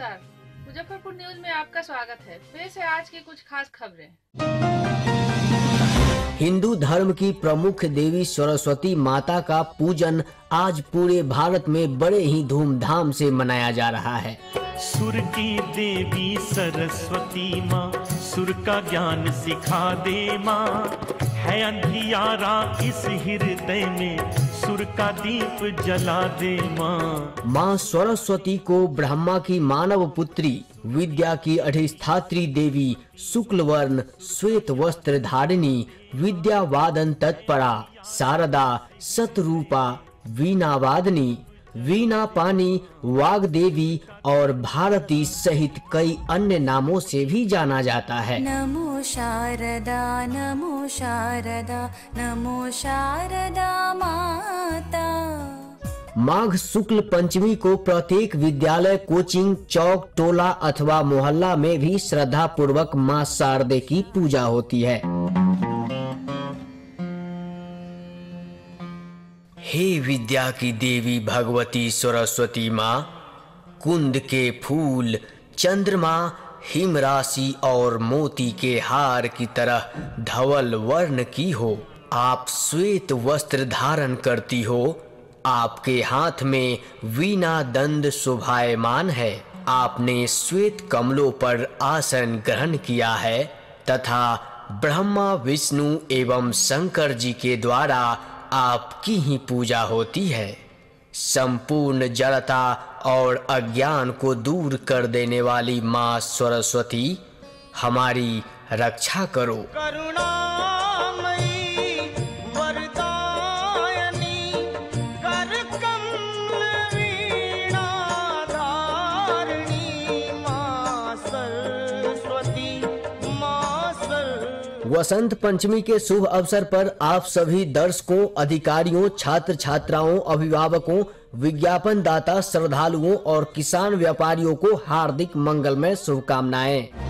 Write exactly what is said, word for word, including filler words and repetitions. नमस्कार, मुजफ्फरपुर न्यूज में आपका स्वागत है। फिर से आज की कुछ खास खबरें। हिंदू धर्म की प्रमुख देवी सरस्वती माता का पूजन आज पूरे भारत में बड़े ही धूमधाम से मनाया जा रहा है। सुर की देवी सरस्वती माँ, सुर का ज्ञान सिखा दे माँ, है अंधियारा इस हृदय में, सुर का दीप जला दे माँ। माँ सरस्वती को ब्रह्मा की मानव पुत्री, विद्या की अधिष्ठात्री देवी, शुक्ल वर्ण श्वेत वस्त्र धारिणी, विद्या वादन तत्परा, शारदा, सतरूपा, वीणा वादनी, वीणा पानी, वाग देवी और भारती सहित कई अन्य नामों से भी जाना जाता है। नमो शारदा, नमो शारदा, नमो शारदा माता। माघ शुक्ल पंचमी को प्रत्येक विद्यालय, कोचिंग, चौक, टोला अथवा मोहल्ला में भी श्रद्धा पूर्वक माँ शारदे की पूजा होती है। हे विद्या की देवी भगवती सरस्वती माँ, कुंद के फूल, चंद्रमा, हिम राशि और मोती के हार की तरह धवल वर्ण की हो। आप श्वेत वस्त्र धारण करती हो। आपके हाथ में वीणा दंड शोभायमान है। आपने श्वेत कमलों पर आसन ग्रहण किया है तथा ब्रह्मा, विष्णु एवं शंकर जी के द्वारा आपकी ही पूजा होती है। संपूर्ण जड़ता और अज्ञान को दूर कर देने वाली माँ सरस्वती, हमारी रक्षा करो। करुणामयी वरदायिनी, कर कमल वीणा धारिणी माँ सरस्वती, माँ सरस्वती। वसंत पंचमी के शुभ अवसर पर आप सभी दर्शकों, अधिकारियों, छात्र छात्राओं, अभिभावकों, विज्ञापन दाता, श्रद्धालुओं और किसान व्यापारियों को हार्दिक मंगलमय शुभकामनाएं।